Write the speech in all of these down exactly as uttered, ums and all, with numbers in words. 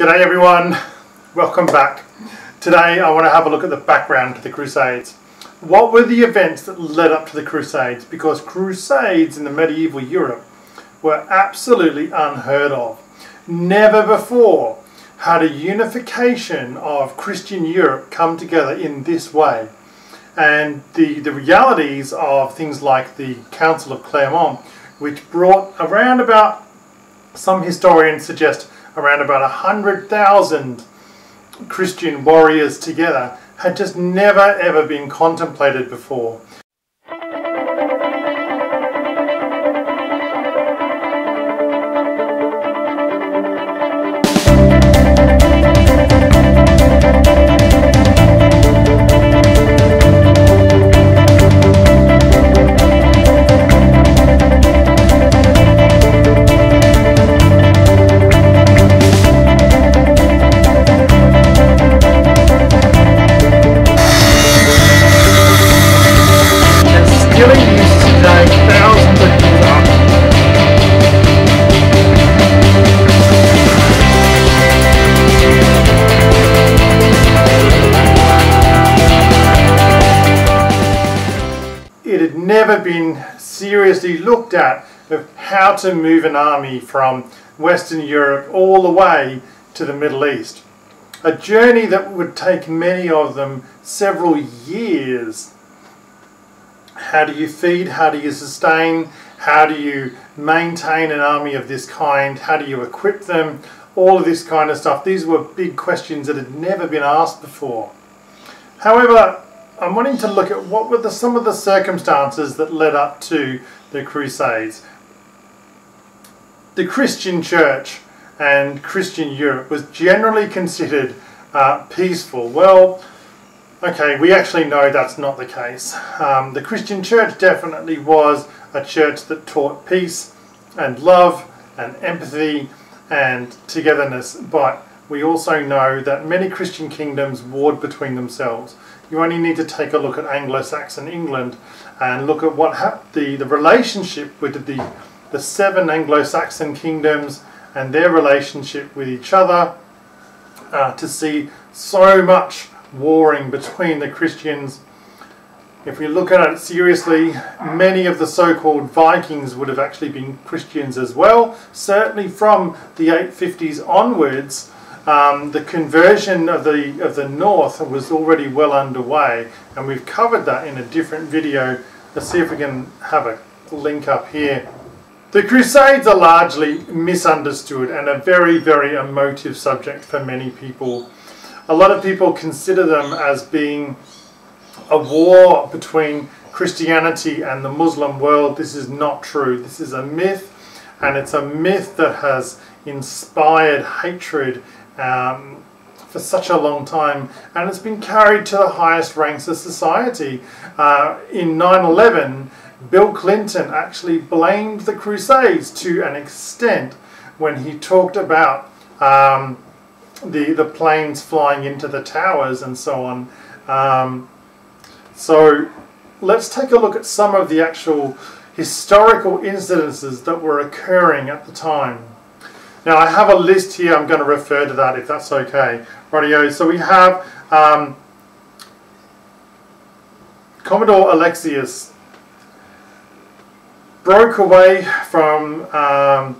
G'day everyone, welcome back. Today I want to have a look at the background to the Crusades. What were the events that led up to the Crusades? Because Crusades in the medieval Europe were absolutely unheard of. Never before had a unification of Christian Europe come together in this way. And the, the realities of things like the Council of Clermont, which brought around about, some historians suggest, around about one hundred thousand Christian warriors together, had just never ever been contemplated before. Never been seriously looked at of how to move an army from Western Europe all the way to the Middle East. A journey that would take many of them several years. How do you feed? How do you sustain? How do you maintain an army of this kind? How do you equip them? All of this kind of stuff. These were big questions that had never been asked before. However, I'm wanting to look at what were the, some of the circumstances that led up to the Crusades. The Christian Church and Christian Europe was generally considered uh, peaceful. Well, okay, we actually know that's not the case. Um, the Christian Church definitely was a church that taught peace and love and empathy and togetherness, but we also know that many Christian kingdoms warred between themselves. You only need to take a look at Anglo-Saxon England and look at what hap the, the relationship with the, the seven Anglo-Saxon kingdoms and their relationship with each other uh, to see so much warring between the Christians. If we look at it seriously, many of the so-called Vikings would have actually been Christians as well. Certainly from the eight fifties onwards, Um, the conversion of the, of the north was already well underway, and we've covered that in a different video. Let's see if we can have a link up here. The Crusades are largely misunderstood and a very, very emotive subject for many people. A lot of people consider them as being a war between Christianity and the Muslim world. This is not true. This is a myth, and it's a myth that has inspired hatred Um, for such a long time, and it's been carried to the highest ranks of society. Uh, in nine eleven, Bill Clinton actually blamed the Crusades to an extent when he talked about um, the, the planes flying into the towers and so on. Um, so let's take a look at some of the actual historical incidences that were occurring at the time. Now I have a list here, I'm going to refer to that if that's okay. Rightio, so we have um, Commodore Alexius broke away from um,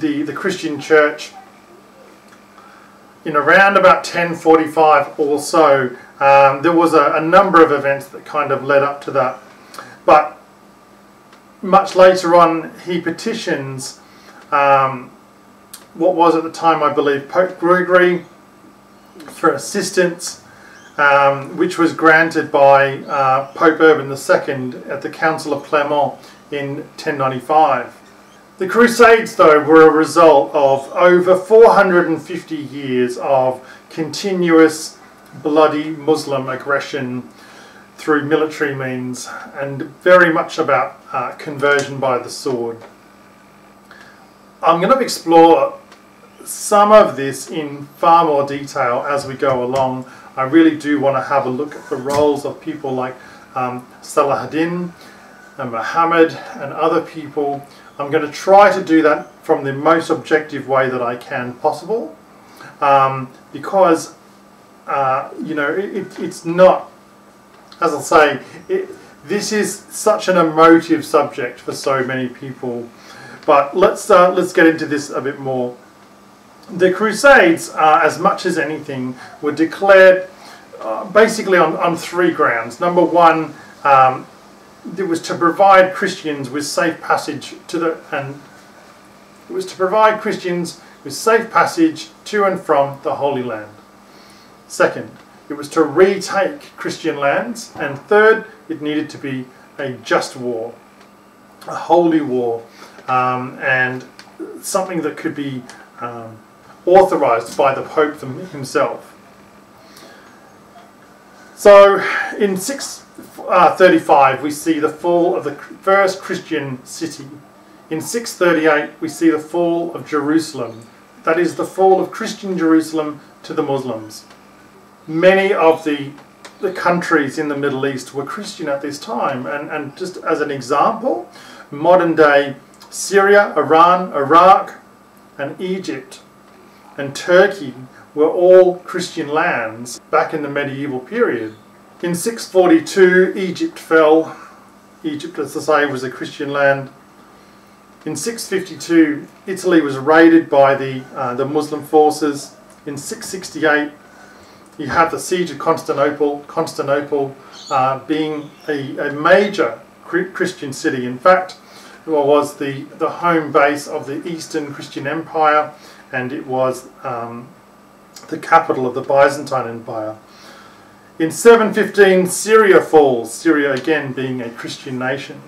the, the Christian Church in around about ten forty-five or so. Um, there was a, a number of events that kind of led up to that. But much later on he petitions um, what was at the time, I believe, Pope Gregory for assistance, um, which was granted by uh, Pope Urban the Second at the Council of Clermont in ten ninety-five. The Crusades, though, were a result of over four hundred fifty years of continuous bloody Muslim aggression through military means, and very much about uh, conversion by the sword. I'm going to explore some of this in far more detail as we go along. I really do want to have a look at the roles of people like um, Saladin and Muhammad and other people. I'm going to try to do that from the most objective way that I can possible. um, because uh, you know it, it's not, as I'll say, it, this is such an emotive subject for so many people. But let's uh, let's get into this a bit more. The Crusades, uh, as much as anything, were declared uh, basically on, on three grounds. Number one, um, it was to provide Christians with safe passage to the and it was to provide Christians with safe passage to and from the Holy Land. Second, it was to retake Christian lands, and third, it needed to be a just war, a holy war, um, and something that could be um, authorized by the Pope himself. So, in six thirty-five, we see the fall of the first Christian city. In six thirty-eight, we see the fall of Jerusalem. That is the fall of Christian Jerusalem to the Muslims. Many of the, the countries in the Middle East were Christian at this time. And, and just as an example, modern-day Syria, Iran, Iraq, and Egypt, and Turkey were all Christian lands back in the medieval period. In six forty-two, Egypt fell. Egypt, as I say, was a Christian land. In six fifty-two, Italy was raided by the, uh, the Muslim forces. In six sixty-eight, you have the siege of Constantinople, Constantinople uh, being a, a major Christian city. In fact, it was the, the home base of the Eastern Christian Empire, and it was um, the capital of the Byzantine Empire. In seven fifteen, Syria falls, Syria again being a Christian nation.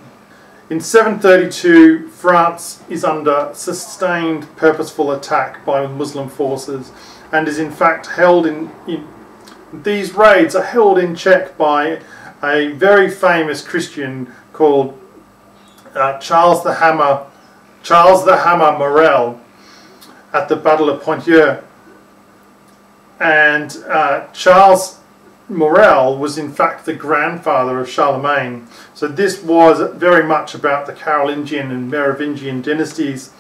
In seven thirty-two, France is under sustained purposeful attack by Muslim forces, and is in fact held in, in these raids are held in check by a very famous Christian called uh, Charles the Hammer Charles the Hammer Martel at the Battle of Poitiers. And uh, Charles Martel was in fact the grandfather of Charlemagne, so this was very much about the Carolingian and Merovingian dynasties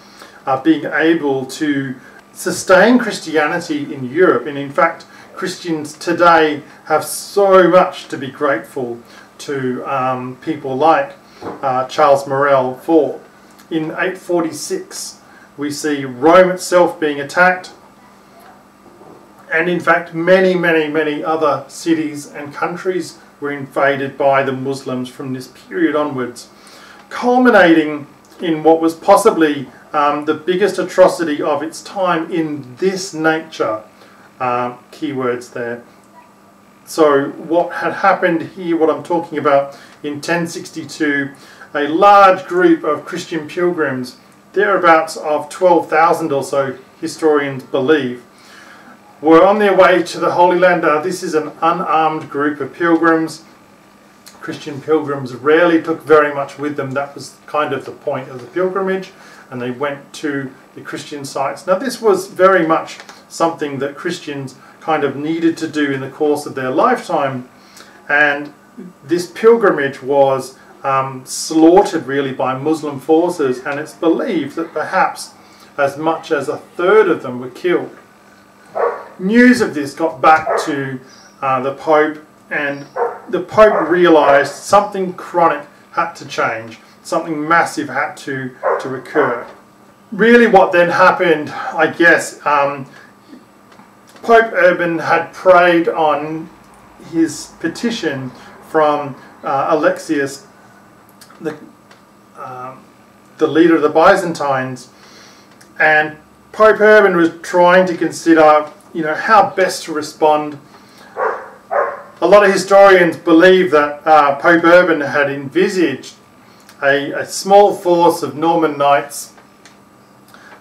uh, being able to sustain Christianity in Europe. And in fact, Christians today have so much to be grateful to um, people like uh, Charles Martel for. In eight forty-six, we see Rome itself being attacked, and in fact many, many, many other cities and countries were invaded by the Muslims from this period onwards, culminating in what was possibly Um, the biggest atrocity of its time in this nature. Uh, keywords there. So what had happened here, what I'm talking about, in ten sixty-two, a large group of Christian pilgrims, thereabouts of twelve thousand or so, historians believe, were on their way to the Holy Land. Now, this is an unarmed group of pilgrims. Christian pilgrims rarely took very much with them. That was kind of the point of the pilgrimage, and they went to the Christian sites. Now, this was very much something that Christians kind of needed to do in the course of their lifetime, and this pilgrimage was um, slaughtered really by Muslim forces, and it's believed that perhaps as much as a third of them were killed. News of this got back to uh, the Pope, and the Pope realised something chronic had to change. Something massive had to, to occur. Really what then happened, I guess, um, Pope Urban had preyed on his petition from uh, Alexius, the, um, the leader of the Byzantines, and Pope Urban was trying to consider, you know, how best to respond. A lot of historians believe that uh, Pope Urban had envisaged A, a small force of Norman Knights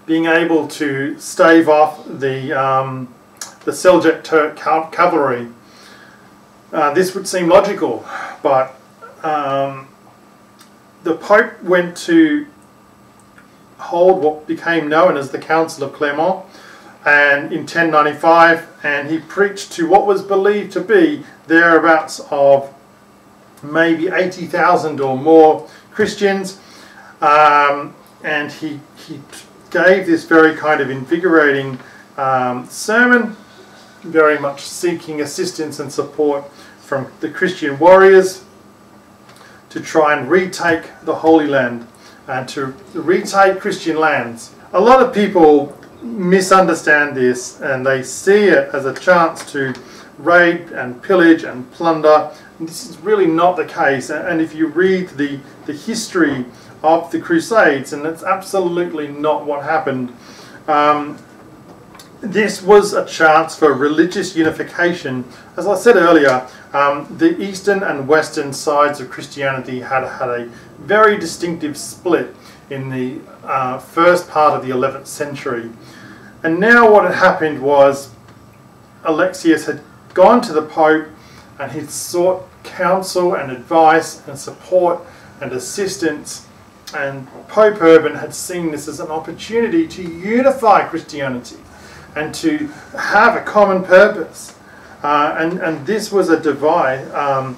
being able to stave off the, um, the Seljuk Turk cavalry. Uh, this would seem logical, but um, the Pope went to hold what became known as the Council of Clermont, and in ten ninety-five, and he preached to what was believed to be thereabouts of maybe eighty thousand or more Christians, um, and he, he gave this very kind of invigorating um, sermon, very much seeking assistance and support from the Christian warriors to try and retake the Holy Land and to retake Christian lands. A lot of people misunderstand this and they see it as a chance to raid and pillage and plunder. And this is really not the case, and if you read the, the history of the Crusades, and that's absolutely not what happened. Um, this was a chance for religious unification. As I said earlier, um, the eastern and western sides of Christianity had had a very distinctive split in the uh, first part of the eleventh century. And now what had happened was Alexius had gone to the Pope and he'd sought counsel and advice and support and assistance, and Pope Urban had seen this as an opportunity to unify Christianity and to have a common purpose. Uh, and, and this was a device um,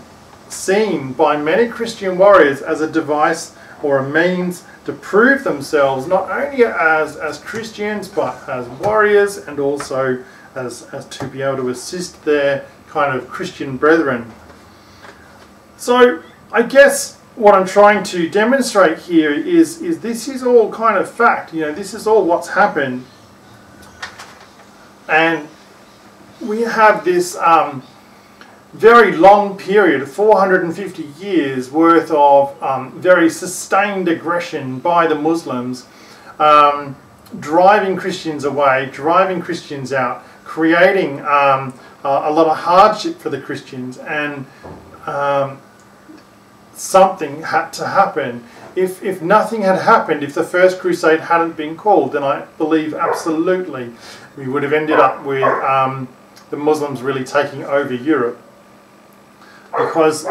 seen by many Christian warriors as a device or a means to prove themselves not only as, as Christians but as warriors, and also as, as to be able to assist their kind of Christian brethren. So I guess what I'm trying to demonstrate here is, is this is all kind of fact. You know, this is all what's happened. And we have this um, very long period, four hundred fifty years worth of um, very sustained aggression by the Muslims, um, driving Christians away, driving Christians out, creating um, a lot of hardship for the Christians, and um, something had to happen. If, if nothing had happened, if the First Crusade hadn't been called, then I believe absolutely we would have ended up with um, the Muslims really taking over Europe, because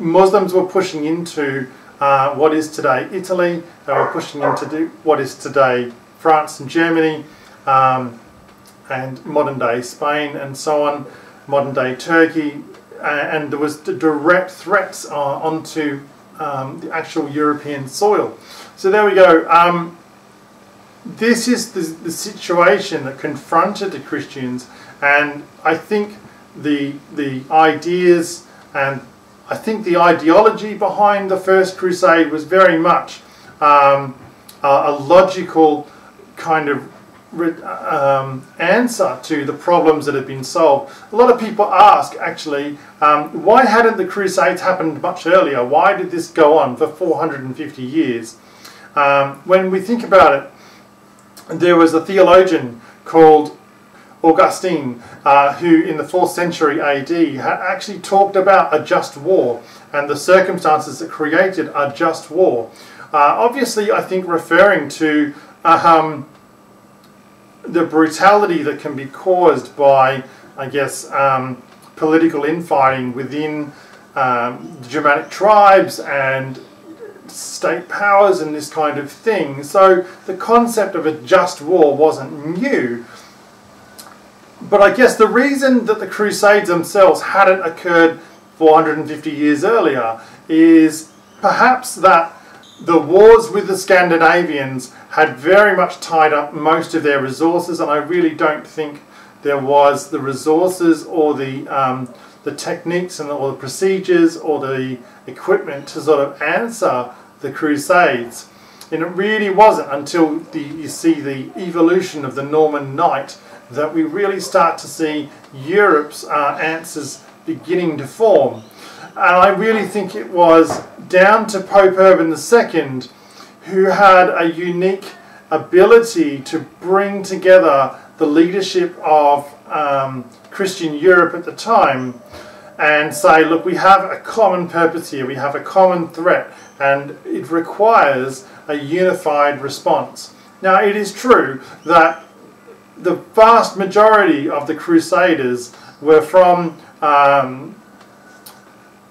Muslims were pushing into uh, what is today Italy, they were pushing into what is today France and Germany, um, and modern day Spain and so on, modern day Turkey. And there was direct threats uh, onto um, the actual European soil. So there we go. Um, this is the, the situation that confronted the Christians, and I think the the ideas and I think the ideology behind the First Crusade was very much um, a, a logical kind of Um, answer to the problems that have been solved. A lot of people ask, actually, um, why hadn't the Crusades happened much earlier? Why did this go on for four hundred fifty years? Um, when we think about it, there was a theologian called Augustine uh, who in the fourth century A D had actually talked about a just war and the circumstances that created a just war. Uh, obviously, I think referring to um, the brutality that can be caused by, I guess, um, political infighting within um, the Germanic tribes and state powers and this kind of thing. So the concept of a just war wasn't new. But I guess the reason that the Crusades themselves hadn't occurred four hundred fifty years earlier is perhaps that the wars with the Scandinavians had very much tied up most of their resources, and I really don't think there was the resources or the um, the techniques and or the procedures or the equipment to sort of answer the Crusades. And it really wasn't until the, you see the evolution of the Norman Knight that we really start to see Europe's uh, answers beginning to form. And I really think it was down to Pope Urban the Second, who had a unique ability to bring together the leadership of um, Christian Europe at the time and say, look, we have a common purpose here, we have a common threat, and it requires a unified response. Now, it is true that the vast majority of the Crusaders were from um,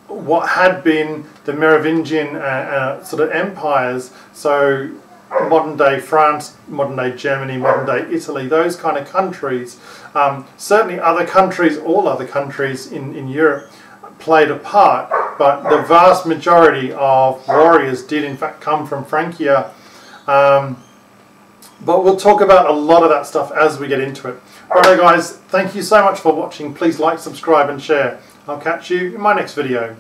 what had been the Merovingian uh, uh, sort of empires, so modern-day France, modern-day Germany, modern-day Italy, those kind of countries. Um, certainly other countries, all other countries in, in Europe played a part, but the vast majority of warriors did in fact come from Francia, um, But we'll talk about a lot of that stuff as we get into it. Alright guys, thank you so much for watching. Please like, subscribe and share. I'll catch you in my next video.